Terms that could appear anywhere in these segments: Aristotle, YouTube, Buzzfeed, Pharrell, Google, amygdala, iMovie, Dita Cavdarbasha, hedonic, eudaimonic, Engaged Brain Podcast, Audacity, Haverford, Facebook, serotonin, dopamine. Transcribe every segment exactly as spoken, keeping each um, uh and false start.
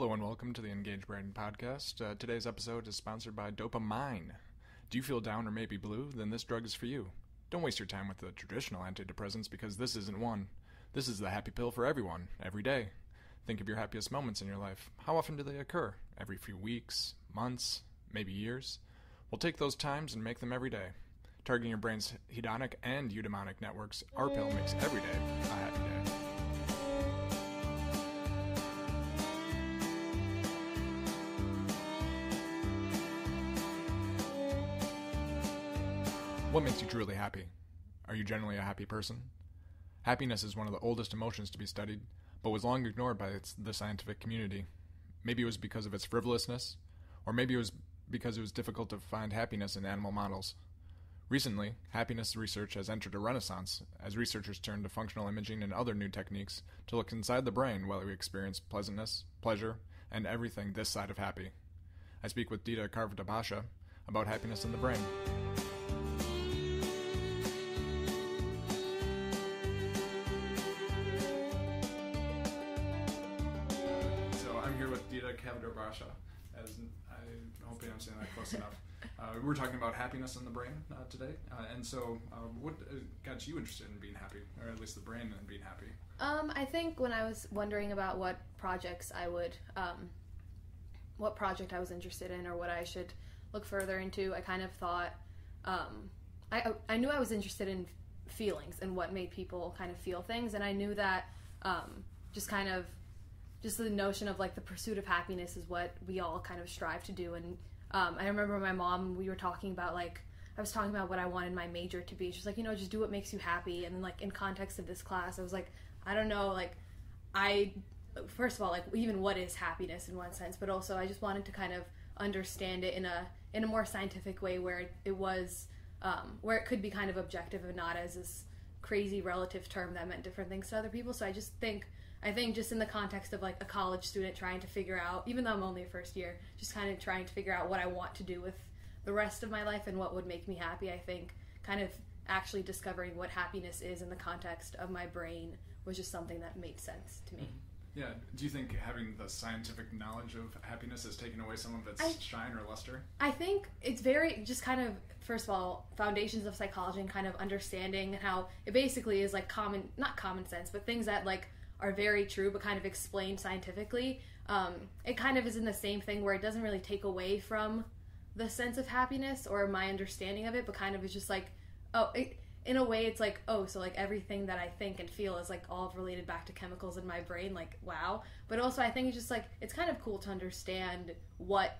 Hello and welcome to the Engaged Brain Podcast. Uh, today's episode is sponsored by Dopamine. Do you feel down or maybe blue? Then this drug is for you. Don't waste your time with the traditional antidepressants because this isn't one. This is the happy pill for everyone, every day. Think of your happiest moments in your life. How often do they occur? Every few weeks, months, maybe years? We'll take those times and make them every day. Targeting your brain's hedonic and eudaimonic networks, our pill makes every day a happy day. What makes you truly happy? Are you generally a happy person? Happiness is one of the oldest emotions to be studied, but was long ignored by its, the scientific community. Maybe it was because of its frivolousness, or maybe it was because it was difficult to find happiness in animal models. Recently, happiness research has entered a renaissance, as researchers turn to functional imaging and other new techniques to look inside the brain while we experience pleasantness, pleasure, and everything this side of happy. I speak with Dita Cavdarbasha about happiness in the brain. Dita Cavdarbasha, as I hope I'm saying that close enough. Uh, we're talking about happiness in the brain uh, today, uh, and so uh, what got you interested in being happy, or at least the brain and being happy? Um, I think when I was wondering about what projects I would, um, what project I was interested in, or what I should look further into, I kind of thought um, I I knew I was interested in feelings and what made people kind of feel things, and I knew that um, just kind of. Just the notion of like the pursuit of happiness is what we all kind of strive to do. And um, I remember my mom, we were talking about like, I was talking about what I wanted my major to be. She's like, you know, just do what makes you happy. And then like in context of this class, I was like, I don't know, like I, first of all, like even what is happiness in one sense, but also I just wanted to kind of understand it in a, in a more scientific way where it, it was, um, where it could be kind of objective and not as this crazy relative term that meant different things to other people. So I just think, I think just in the context of like a college student trying to figure out, even though I'm only a first year, just kind of trying to figure out what I want to do with the rest of my life and what would make me happy, I think kind of actually discovering what happiness is in the context of my brain was just something that made sense to me. Yeah. Do you think having the scientific knowledge of happiness has taken away some of its I, shine or luster? I think it's very just kind of, first of all, foundations of psychology and kind of understanding and how it basically is like common, not common sense, but things that like are very true but kind of explained scientifically. Um, it kind of is in the same thing where it doesn't really take away from the sense of happiness or my understanding of it, but kind of is just like, oh, it, in a way it's like, oh, so like everything that I think and feel is like all related back to chemicals in my brain, like wow. But also I think it's just like, it's kind of cool to understand what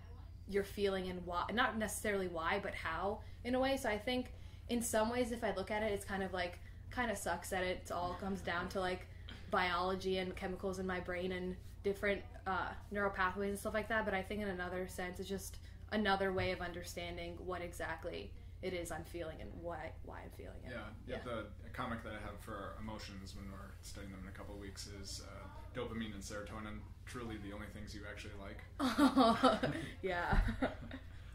you're feeling and why, not necessarily why, but how in a way. So I think in some ways if I look at it, it's kind of like, kind of sucks that it all comes down to like biology and chemicals in my brain and different uh, neural pathways and stuff like that, but I think in another sense it's just another way of understanding what exactly it is I'm feeling and why why I'm feeling it. Yeah, yeah, yeah. The comic that I have for our emotions when we're studying them in a couple of weeks is uh, dopamine and serotonin, truly the only things you actually like. Yeah.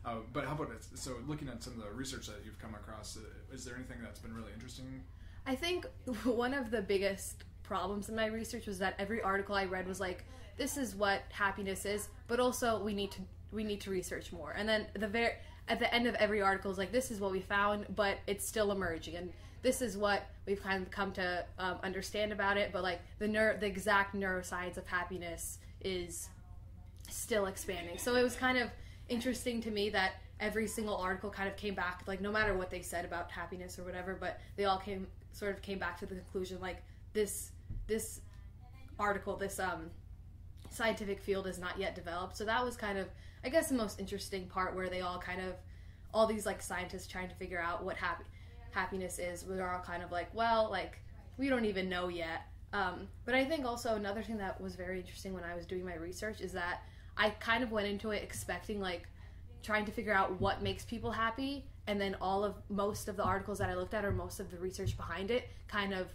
Uh, but how about, it? So looking at some of the research that you've come across, uh, is there anything that's been really interesting? I think one of the biggest problems in my research was that every article I read was like, this is what happiness is, but also we need to we need to research more. And then the ver- at the end of every article is like, this is what we found, but it's still emerging, and this is what we've kind of come to um, understand about it. But like the neuro the exact neuroscience of happiness is still expanding. So it was kind of interesting to me that every single article kind of came back, like no matter what they said about happiness or whatever, but they all came sort of came back to the conclusion like this. This article, this um, scientific field is not yet developed. So that was kind of, I guess, the most interesting part where they all kind of, all these like scientists trying to figure out what happy, happiness is, we were all kind of like, well, like, we don't even know yet. Um, but I think also another thing that was very interesting when I was doing my research is that I kind of went into it expecting like, trying to figure out what makes people happy. And then all of, most of the articles that I looked at or most of the research behind it kind of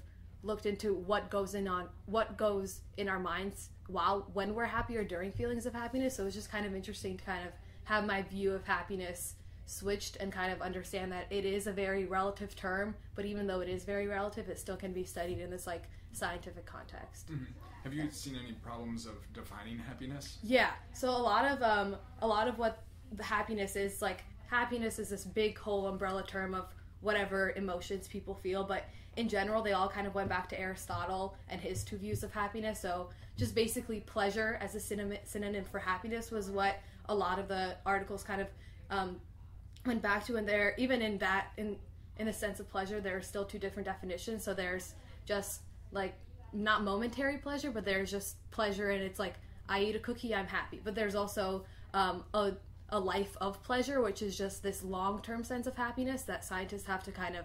looked into what goes in on what goes in our minds while when we're happy or during feelings of happiness. So it was just kind of interesting to kind of have my view of happiness switched and kind of understand that it is a very relative term, but even though it is very relative, it still can be studied in this like scientific context. Mm-hmm. Have you seen any problems of defining happiness? Yeah. So a lot of um, a lot of what the happiness is, like happiness is this big whole umbrella term of whatever emotions people feel, but in general they all kind of went back to Aristotle and his two views of happiness. So just basically pleasure as a synonym for happiness was what a lot of the articles kind of um, went back to. And there, even in that, in in the sense of pleasure, there are still two different definitions. So there's just like not momentary pleasure, but there's just pleasure, and it's like I eat a cookie, I'm happy. But there's also um, a a life of pleasure, which is just this long-term sense of happiness that scientists have to kind of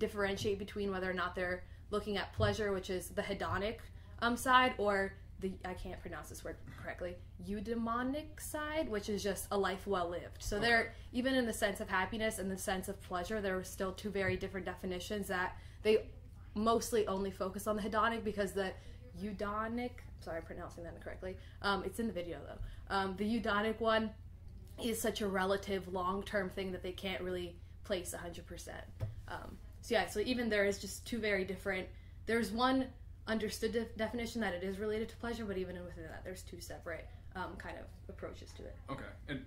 differentiate between whether or not they're looking at pleasure, which is the hedonic um, side, or the, I can't pronounce this word correctly, eudaimonic side, which is just a life well lived. So okay. There, even in the sense of happiness and the sense of pleasure, there were still two very different definitions that they mostly only focus on the hedonic, because the eudaimonic, sorry I'm pronouncing that incorrectly, um, it's in the video though, um, the eudaimonic one is such a relative long-term thing that they can't really place one hundred percent. Um, so yeah, so even there is just two very different, there's one understood de definition that it is related to pleasure, but even within that there's two separate um, kind of approaches to it. Okay, and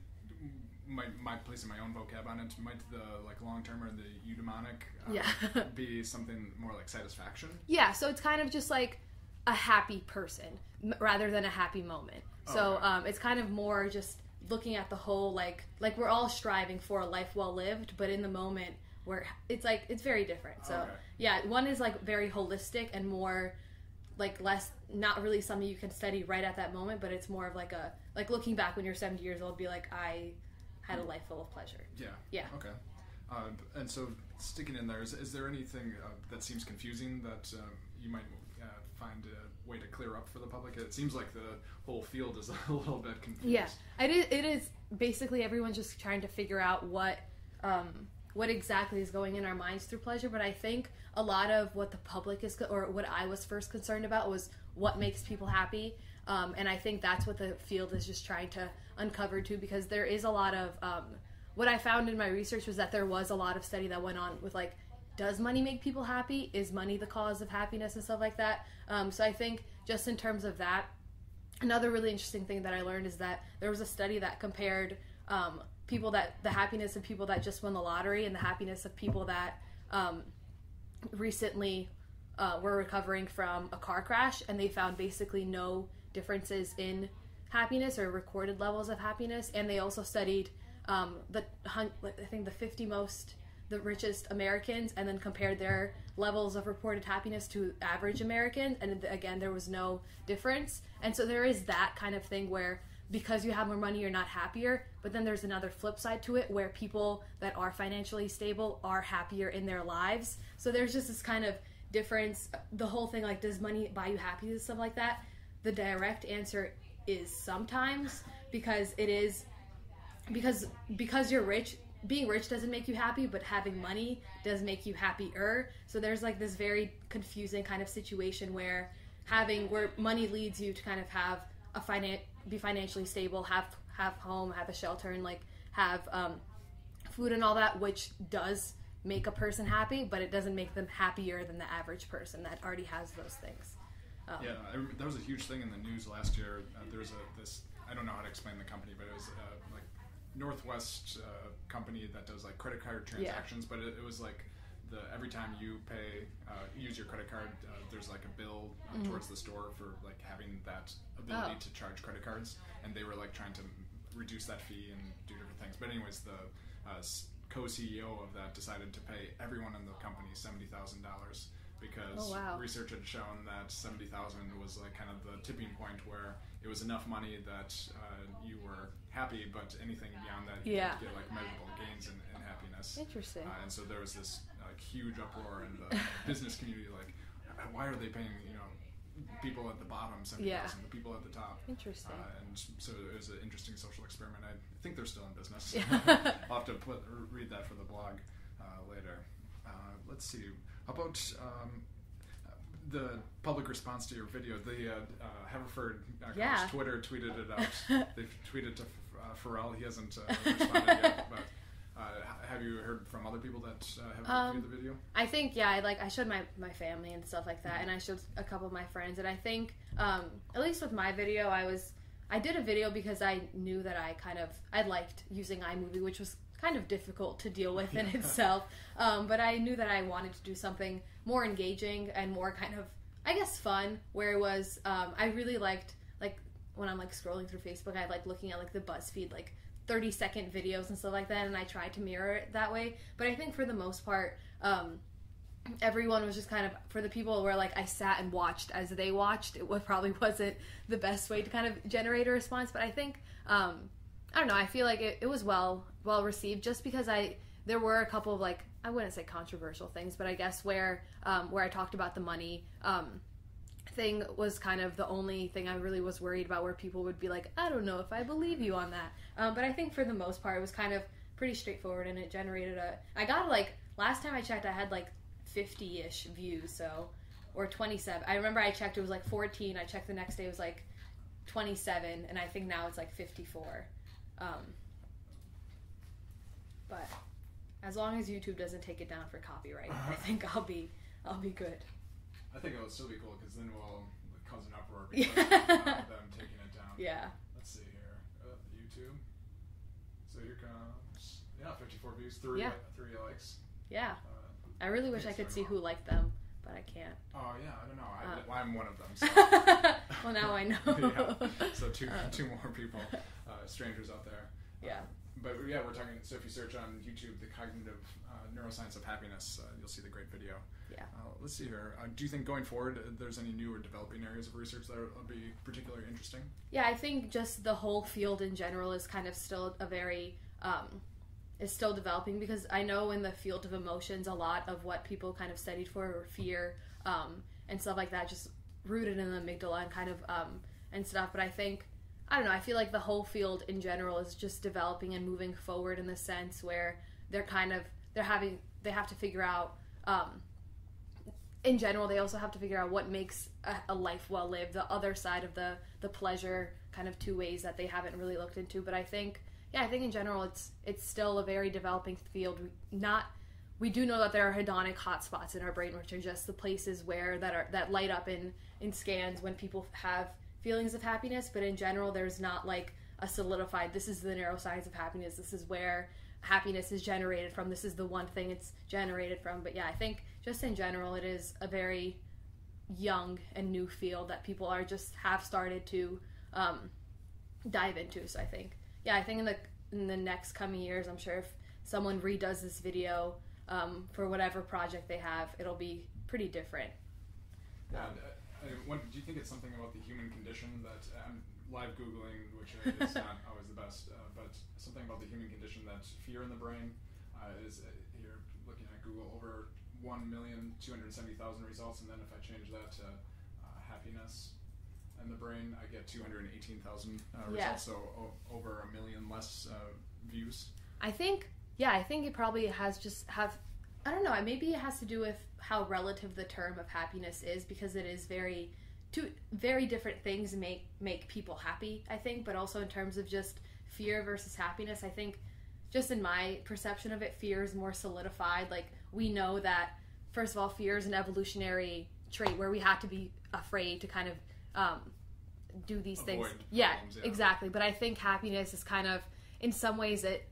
my, my placing my own vocab on it, might the like long-term or the eudaimonic um, yeah. be something more like satisfaction? Yeah, so it's kind of just like a happy person rather than a happy moment. Oh, so okay. um, it's kind of more just looking at the whole, like, like we're all striving for a life well lived, but in the moment where it's like, it's very different. So okay. yeah, one is like very holistic and more like less, not really something you can study right at that moment, but it's more of like a, like looking back when you're seventy years old, be like, I had a life full of pleasure. Yeah. Yeah. Okay. Uh, and so sticking in there, is, is there anything uh, that seems confusing that um, you might uh, find uh, way to clear up for the public? It seems like the whole field is a little bit confused. Yeah, it is, it is basically everyone's just trying to figure out what um, what exactly is going in our minds through pleasure. But I think a lot of what the public is, or what I was first concerned about, was what makes people happy. Um, and I think that's what the field is just trying to uncover too, because there is a lot of, um, what I found in my research was that there was a lot of study that went on with like, does money make people happy? Is money the cause of happiness and stuff like that? Um, so I think just in terms of that, another really interesting thing that I learned is that there was a study that compared um, people that, the happiness of people that just won the lottery and the happiness of people that um, recently uh, were recovering from a car crash, and they found basically no differences in happiness or recorded levels of happiness. And they also studied um, the I think the fifty most the richest Americans, and then compared their levels of reported happiness to average Americans, and again there was no difference. And so there is that kind of thing where because you have more money you're not happier, but then there's another flip side to it where people that are financially stable are happier in their lives. So there's just this kind of difference, the whole thing like, does money buy you happiness, stuff like that. The direct answer is sometimes, because it is because because you're rich, being rich doesn't make you happy, but having money does make you happier. So there's like this very confusing kind of situation where having, where money leads you to kind of have a finan be financially stable, have have home, have a shelter, and like have um, food and all that, which does make a person happy, but it doesn't make them happier than the average person that already has those things. Um, yeah, I, that was a huge thing in the news last year. Uh, there was a this I don't know how to explain the company, but it was uh, like. Northwest uh, company that does like credit card transactions, yeah. But it, it was like the every time you pay, uh, use your credit card, uh, there's like a bill uh, mm-hmm. towards the store for like having that ability oh. to charge credit cards, and they were like trying to reduce that fee and do different things. But anyways, the uh, co-C E O of that decided to pay everyone in the company seventy thousand dollars because oh, wow. research had shown that seventy thousand was like kind of the tipping point where it was enough money that uh, you were happy, but anything beyond that, you yeah. didn't get like measurable gains in, in happiness. Interesting. Uh, and so there was this like huge uproar in the business community, like, why are they paying you know people at the bottom seventy thousand, yeah. the people at the top? Interesting. Uh, and so it was an interesting social experiment. I think they're still in business. Yeah. I'll have to put, read that for the blog uh, later. Uh, let's see. How about um, the public response to your video? The uh, uh, Haverford uh, yeah. Twitter tweeted it out. They've tweeted to uh, Pharrell. He hasn't uh, responded yet. But Uh, have you heard from other people that uh, have um, viewed the video? I think, yeah, I, like, I showed my, my family and stuff like that, and I showed a couple of my friends, and I think, um, at least with my video, I was, I did a video because I knew that I kind of, I liked using iMovie, which was kind of difficult to deal with in itself, um, but I knew that I wanted to do something more engaging and more kind of, I guess, fun, where it was, um, I really liked, like, when I'm, like, scrolling through Facebook, I like looking at, like, the BuzzFeed, like, thirty second videos and stuff like that, and I tried to mirror it that way. But I think for the most part, um, everyone was just kind of, for the people where like I sat and watched as they watched, it probably wasn't the best way to kind of generate a response. But I think, um, I don't know, I feel like it, it was well well received, just because I there were a couple of, like, I wouldn't say controversial things, but I guess where um, where I talked about the money um, thing was kind of the only thing I really was worried about, where people would be like, I don't know if I believe you on that. Um, but I think for the most part, it was kind of pretty straightforward, and it generated a, I got like, last time I checked, I had like fifty-ish views, so, or twenty-seven. I remember I checked, it was like fourteen. I checked the next day, it was like twenty-seven, and I think now it's like fifty-four. Um, but as long as YouTube doesn't take it down for copyright, I think I'll be, I'll be good. I think it would still be cool, because then we'll cause an uproar because of uh, them taking it down. Yeah. Let's see here. Uh, YouTube. So here comes, yeah, fifty-four views, three, yeah. three likes. Yeah. Uh, I really wish I could see who liked them, but I can't. Oh, yeah. I don't know. I, um, well, I'm one of them. So. Well, now I know. Yeah. So two, um, two more people, uh, strangers out there. Yeah. Um, but, yeah, we're talking, so if you search on YouTube, the cognitive uh, neuroscience of happiness, uh, you'll see the great video. Yeah. Uh, let's see here. Uh, do you think going forward, uh, there's any new or developing areas of research that would be particularly interesting? Yeah, I think just the whole field in general is kind of still a very, um, is still developing, because I know in the field of emotions, a lot of what people kind of studied for were fear um, and stuff like that, just rooted in the amygdala and kind of, um, and stuff. But I think, I don't know, I feel like the whole field in general is just developing and moving forward in the sense where they're kind of, they're having, they have to figure out, um, in general, they also have to figure out what makes a, a life well lived, the other side of the, the pleasure, kind of two ways that they haven't really looked into. But I think, yeah, I think in general, it's it's still a very developing field. We, not, we do know that there are hedonic hotspots in our brain, which are just the places where that are that light up in, in scans when people have feelings of happiness, but in general there's not like a solidified, this is the neuroscience of happiness, this is where happiness is generated from, this is the one thing it's generated from. But yeah, I think just in general it is a very young and new field that people are just have started to um, dive into. So I think, yeah, I think in the in the next coming years, I'm sure if someone redoes this video um, for whatever project they have, it'll be pretty different. Yeah. Um, What, do you think it's something about the human condition that um, live Googling, which is not always the best, uh, but something about the human condition that fear in the brain uh, is uh, here looking at Google over one million two hundred seventy thousand results, and then if I change that to uh, happiness in the brain, I get two hundred eighteen thousand uh, results, yeah. So o over a million less uh, views. I think, yeah, I think it probably has just have. I don't know, maybe it has to do with how relative the term of happiness is, because it is very, two very different things make, make people happy, I think, but also in terms of just fear versus happiness, I think, just in my perception of it, fear is more solidified. Like, we know that, first of all, fear is an evolutionary trait where we have to be afraid to kind of um, do these Avoid things. Yeah, problems, yeah, exactly. But I think happiness is kind of, in some ways, it,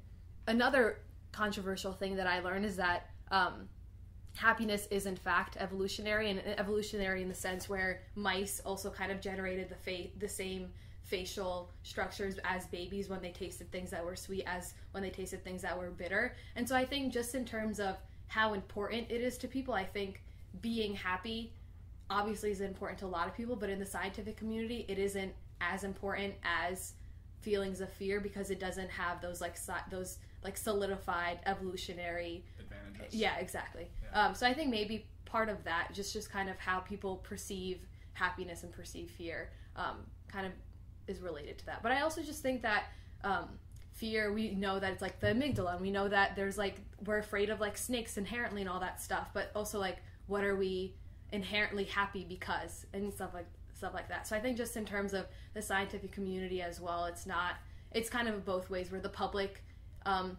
another controversial thing that I learned is that Um, happiness is in fact evolutionary, and evolutionary in the sense where mice also kind of generated the, fa the same facial structures as babies when they tasted things that were sweet as when they tasted things that were bitter. And so I think just in terms of how important it is to people, I think being happy obviously is important to a lot of people, but in the scientific community, it isn't as important as feelings of fear, because it doesn't have those like so those like solidified evolutionary advantages. Yeah, exactly. Yeah. Um, so I think maybe part of that, just just kind of how people perceive happiness and perceive fear, um, kind of is related to that. But I also just think that um, fear, we know that it's like the amygdala, and we know that there's like, we're afraid of like snakes inherently and all that stuff, but also like, what are we inherently happy because, and stuff like stuff like that. So I think just in terms of the scientific community as well, it's not, it's kind of both ways, where the public Um,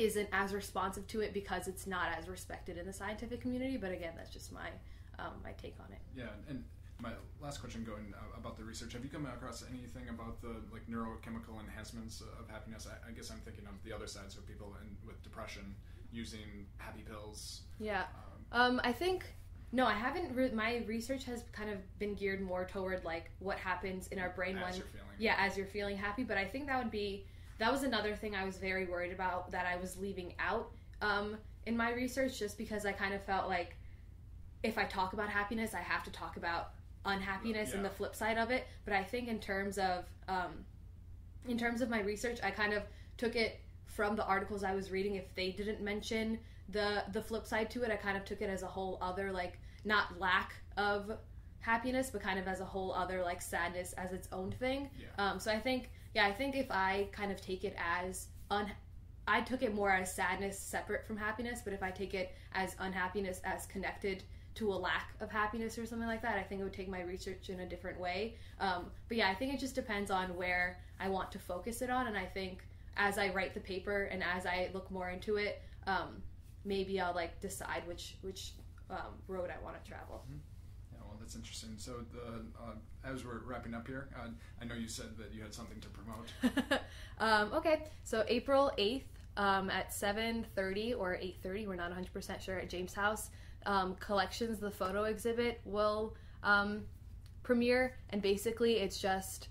isn't as responsive to it because it's not as respected in the scientific community. But again, that's just my um, my take on it. Yeah, and my last question going about the research, have you come across anything about the like neurochemical enhancements of happiness? I, I guess I'm thinking of the other side, so people in, with depression using happy pills. Yeah, um, um, I think, no, I haven't, re- my research has kind of been geared more toward like what happens in our brain as when, you're feeling yeah, as you're feeling happy, but I think that would be, that was another thing I was very worried about that I was leaving out um, in my research, just because I kind of felt like if I talk about happiness, I have to talk about unhappiness yeah. and the flip side of it. But I think in terms of um, in terms of my research, I kind of took it from the articles I was reading. If they didn't mention the the flip side to it, I kind of took it as a whole other, like, not lack of happiness, but kind of as a whole other, like, sadness as its own thing. Yeah. Um, so I think, yeah, I think if I kind of take it as un, I took it more as sadness separate from happiness, but if I take it as unhappiness as connected to a lack of happiness or something like that, I think it would take my research in a different way. Um, but yeah, I think it just depends on where I want to focus it on. And I think as I write the paper and as I look more into it, um, maybe I'll like decide which which um, road I want to travel. Mm-hmm. Yeah, well, that's interesting. So the, uh, as we're wrapping up here, uh, I know you said that you had something to promote. um, okay, so April eighth um, at seven thirty or eight thirty, we're not one hundred percent sure, at James House, Um, Collections, the photo exhibit, will um, premiere, and basically it's just,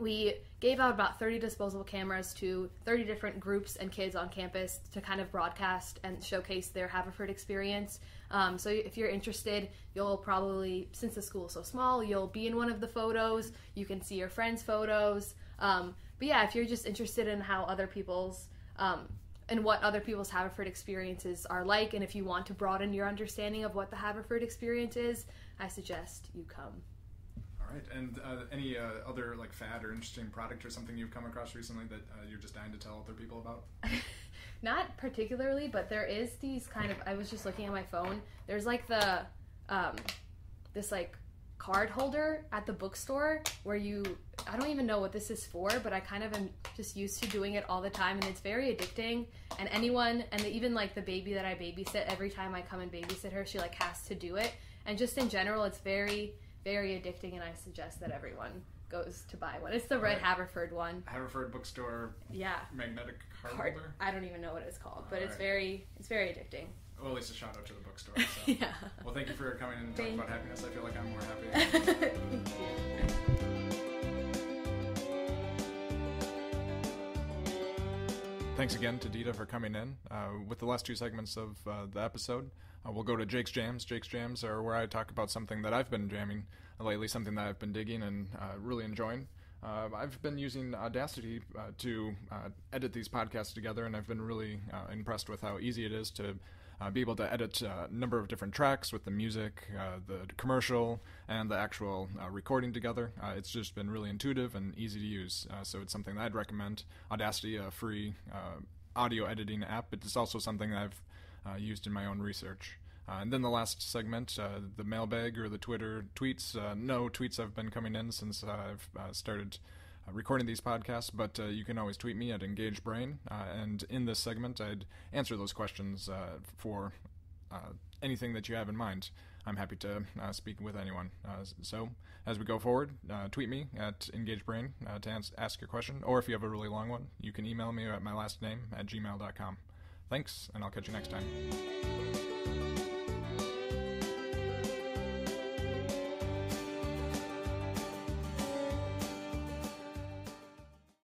we gave out about thirty disposable cameras to thirty different groups and kids on campus to kind of broadcast and showcase their Haverford experience. Um, so if you're interested, you'll probably, since the school is so small, you'll be in one of the photos, you can see your friends' photos, um, but yeah, if you're just interested in how other people's um, and what other people's Haverford experiences are like, and if you want to broaden your understanding of what the Haverford experience is, I suggest you come. All right, and uh, any uh, other like fad or interesting product or something you've come across recently that uh, you're just dying to tell other people about? Not particularly, but there is these kind of, I was just looking at my phone, there's like the, um, this like card holder at the bookstore where you, I don't even know what this is for, but I kind of am just used to doing it all the time, and it's very addicting, and anyone, and even like the baby that I babysit, every time I come and babysit her, she like has to do it, and just in general, it's very, very addicting, and I suggest that everyone goes to buy one. It's the red right. Haverford one. Haverford bookstore yeah. magnetic card, card holder? I don't even know what it's called, but all it's right. very, it's very addicting. Well, at least a shout out to the bookstore. So. yeah. Well, thank you for coming and talking about happiness. I feel like I'm more happy. Thank you. Thanks again to Dita for coming in. Uh, with the last two segments of uh, the episode, uh, we'll go to Jake's Jams. Jake's Jams are where I talk about something that I've been jamming lately, something that I've been digging and uh, really enjoying. Uh, I've been using Audacity uh, to uh, edit these podcasts together, and I've been really uh, impressed with how easy it is to uh, be able to edit a number of different tracks with the music, uh, the commercial, and the actual uh, recording together. Uh, it's just been really intuitive and easy to use, uh, so it's something that I'd recommend. Audacity, a free uh, audio editing app, but it's also something that I've uh, used in my own research. Uh, and then the last segment, uh, the mailbag or the Twitter tweets. Uh, no tweets have been coming in since I've uh, started uh, recording these podcasts, but uh, you can always tweet me at Engaged Brain. Uh, and in this segment, I'd answer those questions uh, for uh, anything that you have in mind. I'm happy to uh, speak with anyone. Uh, so as we go forward, uh, tweet me at Engaged Brain uh, to ans- ask your question, or if you have a really long one, you can email me at my last name at gmail dot com. Thanks, and I'll catch you next time.